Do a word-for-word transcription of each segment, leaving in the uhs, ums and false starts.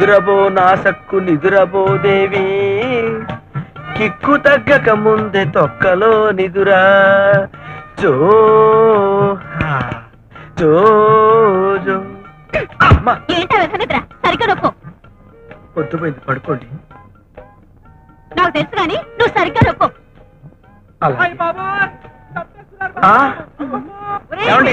నిద్రబో నా సక్కు నిదురబో దేవి కిక్కు తగ్గక ముందే తొక్కలో నిదురా జో జో జో అమ్మా ఏంటా నిద్ర సరిగ్గా నొక్కో పొద్దుపోయింది పడుకోండి నాకు తెలుసు కానీ నువ్వు సరిగ్గా నొక్కో అయ్య బాబా ఏమండి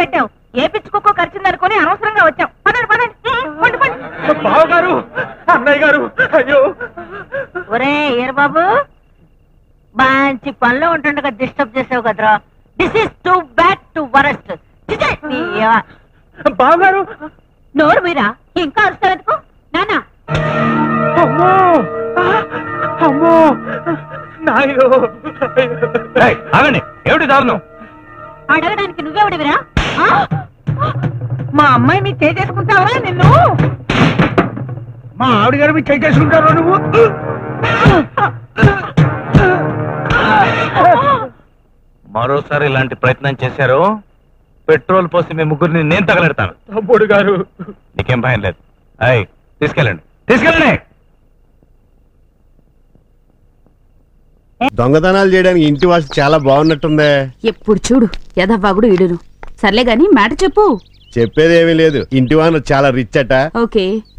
పెట్టావు ఏ పిచ్చుకోకో ఖర్చుందనుకుని అనవసరంగా వచ్చావు పదండి పదండి బాబు గారు అన్నయ్య గారు అయ్యో ఒరే ఏరు బాబు మంచి పనిలో ఉంటుండగా డిస్టర్బ్ చేసావు కదరా this is too bad to worst బాబు గారు నోరు మీరా ఇంకా అరుస్తారనుకో నానా అమ్మో అమ్మో నాయో ఆగండి ఏమిటి దారుణం అడగడానికి నువ్వేవిడివిరా మా అమ్మాయి మీ చేసుకుంటావా నిన్ను మా ఆవిడ గారు మీ చేసుకుంటావా నువ్వు మరోసారి ఇలాంటి ప్రయత్నం చేశారు పెట్రోల్ పోసి మీ ముగ్గురిని నేను తగలెడతాను తమ్ముడు గారు నీకేం భయం లేదు అయ్ తీసుకెళ్ళండి తీసుకెళ్ళండి దొంగతనాలు చేయడానికి ఇంటి వాసు చాలా బాగున్నట్టుందే ఎప్పుడు చూడు యదవ్వాగుడు ఇడును సర్లే గాని మాట చెప్పు చెప్పేదేమీ లేదు ఇంటి వాసు చాలా రిచ్ అట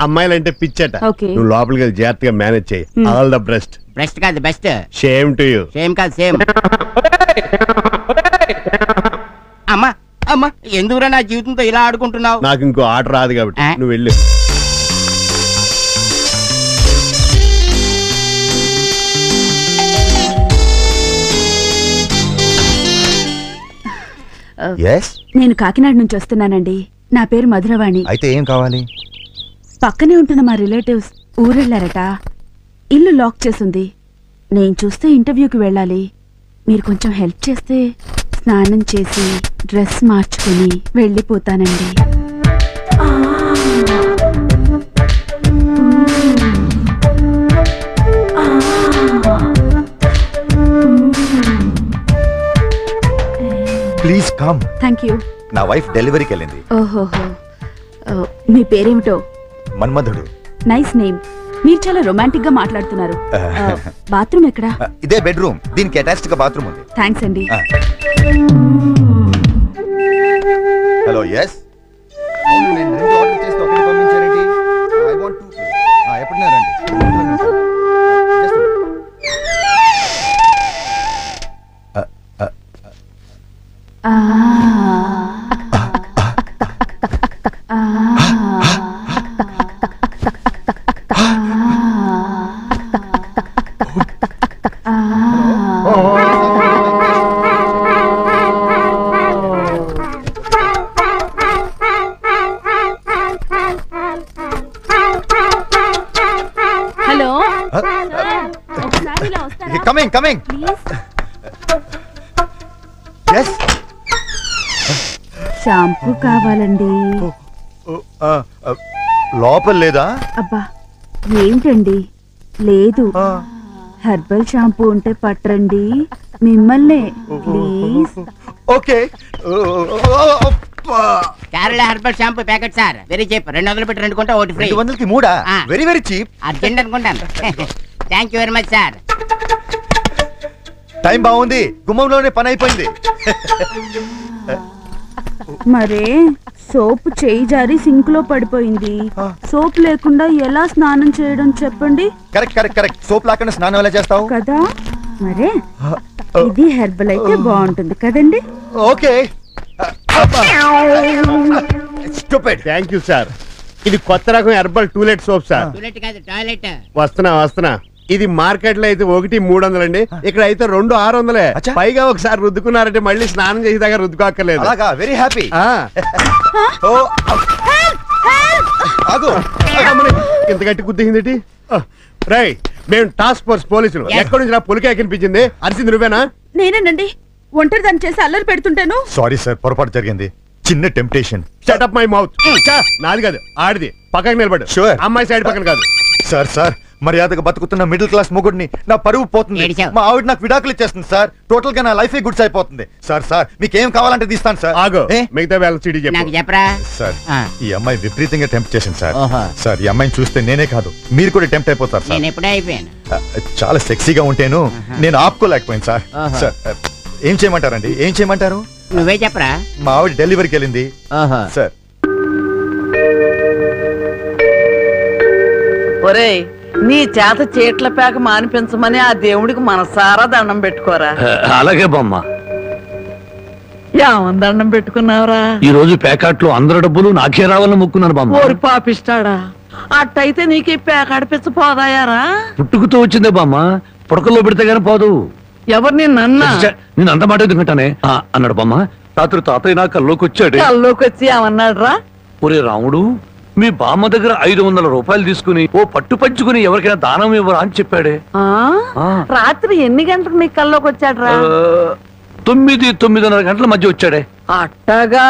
అమ్మాయిలంటే పిచ్చట నువ్వు లోపలికి జాగ్రత్తగా మేనేజ్ చేయి ఆల్ ద బెస్ట్ బెస్ట్ కాదు best same to you same కాదు సేమ్ అమ్మా అమ్మా ఎందుకురా నా జీవితంతో ఇలా ఆడుకుంటున్నావు నాకు ఇంకో ఆట రాదు కాబట్టి నువ్వు వెళ్ళు నేను కాకినాడ నుంచి వస్తున్నానండి నా పేరు మధురవాణి అయితే ఏం కావాలి పక్కనే ఉంటున్న మా రిలేటివ్స్ ఊరెళ్ళారట ఇల్లు లాక్ చేసింది నేను చూస్తే ఇంటర్వ్యూకి వెళ్ళాలి మీరు కొంచెం హెల్ప్ చేస్తే స్నానం చేసి డ్రెస్ మార్చుకుని వెళ్ళిపోతానండి ప్లీజ్ కమ్ థ్యాంక్ యూ నా వైఫ్ డెలివరీకి వెళ్ళింది ఓహోహో మీ పేరేమిటో మన్మధుడు నైస్ నేమ్ మీరు చాలా రొమాంటిక్ గా మాట్లాడుతున్నారు బాత్రూమ్ ఎక్కడ ఇదే బెడ్రూమ్ దీనికి అటాచ్డ్ గా బాత్రూమ్ ఉంది థాంక్స్ అండి హలో yes అవును నేను రెండు ఆర్డర్ చేసి ఒకటి పంపించారేంటి ఐ వాంట్ టు ఆ ఎప్పుడైనా రండి Coming, coming. Please. Yes. Shampoo కావాలండి లోపల లేదా అబ్బా ఏంటండి లేదు హెర్బల్ షాంపూ ఉంటే పట్టండి మిమ్మల్ని please okay Kerala herbal shampoo packet sir very cheap రెండు వందలు పెట్టి రెండు కొంటే ఒకటి ఫ్రీ రెండు వందలకి మూడా వెరీ వెరీ చీప్ అర్జెంట్ అనుకుంటాను thank you very much sir time బాగుంది గుమ్మంలోనే పని అయిపోయింది మరే సోప్ చేయి జారి సింక్ లో పడిపోయింది సోప్ లేకుండా ఎలా స్నానం చేయడం చెప్పండి కరెక్ట్ కరెక్ట్ కరెక్ట్ సోప్ లేకుండా స్నానం ఎలా చేస్తావు కదా మరే ఇది హెర్బల్ అయితే బాగుంటుంది కదండి okay stupid thank you sir ఇది కొత్త రకం హెర్బల్ టూలెట్ సోప్ సార్ వస్తున్నా వస్తున్నా ఇది మార్కెట్ లో అయితే ఒకటి మూడు వందలండి ఇక్కడ అయితే రెండు ఆరు వందలే పైగా ఒకసారి రుద్దుకున్నారంటే మళ్ళీ స్నానం చేసి దగ్గర రుద్దుకోక్కర్లేదు వెరీ హ్యాపీ ఇంత గట్టి గుద్దింది Ray, main task force police. Sorry, sir. Chinna temptation. Shut up my mouth. Sure. I'm my side. Sir, sir. మర్యాదగా బతుకుతున్న మిడిల్ క్లాస్ మొగుడిని నా పరువు పోతుంది. మా ఆవిడ నాకు విడాకులు ఇచ్చేస్తుంది సార్. టోటల్ గా నా లైఫ్ గుడ్స్ అయిపోతుంది. సార్ సార్ మీకు ఏం కావాలంటే తీస్తాను సార్. ఆగు. మిగతా బ్యాలెన్స్ సిడి చెప్పు. నాకు చెప్పరా? సార్ ఈ అమ్మాయి విపరీతంగా టెంప్ట్ చేసింది సార్. సార్ ఈ అమ్మాయిని చూస్తే నేనే కాదు మీరు కూడా టెంప్ట్ అయిపోతారు సార్. నేను ఎప్పుడూ అయిపోయాను. చాలా సెక్సీగా ఉంటాను. నేను ఆపుకోలేకపోయాను సార్. సార్ ఏం చేయమంటారండి? ఏం చేయమంటారు? నువ్వే చెప్పరా? మా ఆవిడ డెలివరీకి వెళ్ళింది. సార్ ఒరేయ్ నీ చేత చేట్ల పేక మానిపించమని ఆ దేవుడికి మనసారా దండం పెట్టుకోరా. అలాగే బామ్మ. ఏమని దండం పెట్టుకున్నావురా? ఈ రోజు పేకాట్లో అందరు డబ్బులు నాకే రావాలని ముక్కున్నాను బామ్మ. ఓరి పాపిస్తాడా, అట్టయితే నీకు ఈ పేకాడిపించ పోదాయారా? పుట్టుకుతూ వచ్చిందే బామ్మ, పుడకల్లో పెడితే గానీ పోదు. ఎవరు నిన్న నేను అంత మాట ఎందుకంటానే అన్నాడు బామ్మ. రాత్రి తాతయ్య నా కల్లోకొచ్చాడు. కల్లోకొచ్చి ఏమన్నాడు రా? ఒరే రాముడు, మీ బామ్మ దగ్గర ఐదు వందల రూపాయలు తీసుకుని ఓ పట్టు పంచుకుని ఎవరికైనా దానం ఇవ్వరా అని చెప్పాడే. రాత్రి ఎన్ని గంటలకు నీ కల్లోకి వచ్చాడు రా? తొమ్మిది తొమ్మిదిన్నర గంటల మధ్య వచ్చాడే. అట్టగా.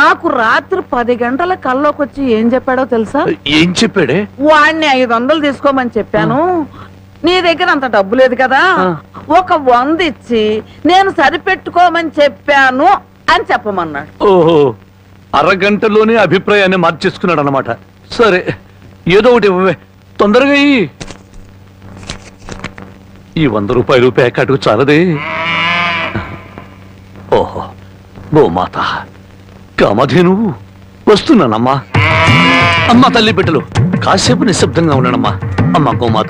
నాకు రాత్రి పది గంటల కల్లోకి వచ్చి ఏం చెప్పాడో తెలుసా? ఏం చెప్పాడే? వాడిని ఐదు వందలు తీసుకోమని చెప్పాను. నీ దగ్గర అంత డబ్బు లేదు కదా, ఒక వంద ఇచ్చి నేను సరిపెట్టుకోమని చెప్పాను అని చెప్పమన్నాడు. ఓహో, అరగంటలోనే అభిప్రాయాన్ని మార్చేసుకున్నాడు అన్నమాట. సరే ఏదో ఒకటి తొందరగా ఈ వంద రూపాయలు ప్యాకెట్కు చాలదే. ఓహో ఓ మాత కామధేను, వస్తున్నానమ్మా. అమ్మ తల్లి బిడ్డలు కాసేపు నిశ్శబ్దంగా ఉన్నానమ్మా. అమ్మ గోమాత,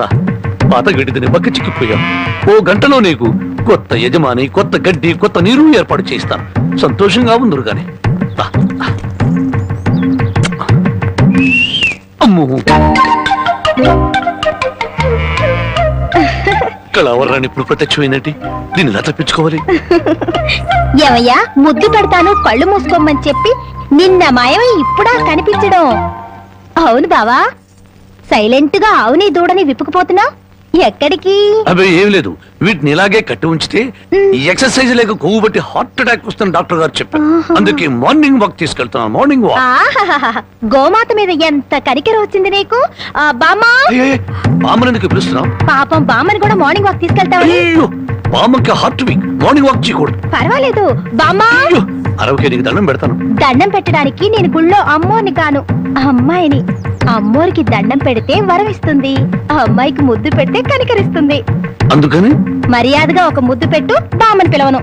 పాత గడ్డిని బక్క చిక్కిపోయాం. ఓ గంటలో నీకు కొత్త యజమాని, కొత్త గడ్డి, కొత్త నీరు ఏర్పాటు చేస్తాను. సంతోషంగా ఉందరు గాని. కళావరాన్ని ఇప్పుడు ప్రత్యక్షమైనట్టి దీన్ని ఇలా తప్పించుకోవాలి. ఏమయ్యా ముద్దు పెడతాను కళ్ళు మూసుకోమని చెప్పి నిన్న మాయమై ఇప్పుడా కనిపించడం? అవును బావా, సైలెంట్ గా అవునీ దూడని విప్పుకుపోతున్నా. ఎక్కడికి? అబ్బే ఏం లేదు, వీటిని ఇలాగే కట్టి ఉంచితే ఎక్సర్సైజ్ లేక కొవ్వు బట్టి హార్ట్ అటాక్ వస్తుంది డాక్టర్ గారు చెప్పారు. అందుకే మార్నింగ్ వాక్ తీసుకెళ్తున్నాను. Morning walk. గోమాత మీద ఎంత కరికెర వచ్చింది నీకు? బామ్మా బామ్మని ఎందుకు పిలుస్తున్నావు? పాపం బామ్మని కూడా మార్నింగ్ వాక్ తీసుకెళ్తావని. బామ్మకి హార్ట్ వీక్, మార్నింగ్ వాక్ చేయకూడదు. పర్వాలేదు బామ్మా, అరవకే నీకు దండం పెడతాను. దండం పెట్టడానికి నేను గుళ్ళో అమ్మోని కాను, అమ్మాయిని. అమ్మోరికి దండం పెడితే వరం ఇస్తుంది, అమ్మాయికి ముద్దు పెడితే కనికరిస్తుంది. అందుకని మర్యాదగా ఒక ముద్దు పెట్టు, బామ్మని పిలవను.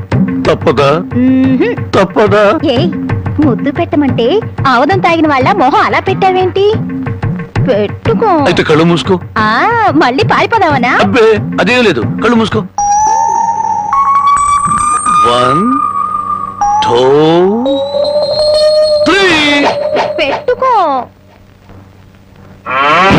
తప్పదా? తప్పదా? ఏ ముద్దు పెట్టమంటే ఆవదం తాగిన వాళ్ళ మొహం అలా పెట్టావేంటి? పెట్టుకో. అయితే కళ్ళు మూసుకో. ఆ మళ్ళీ పారిపోదావనా? అబ్బే అదేం లేదు, కళ్ళు మూసుకో. వన్ టూ త్రీ పెట్టుకో. Ah!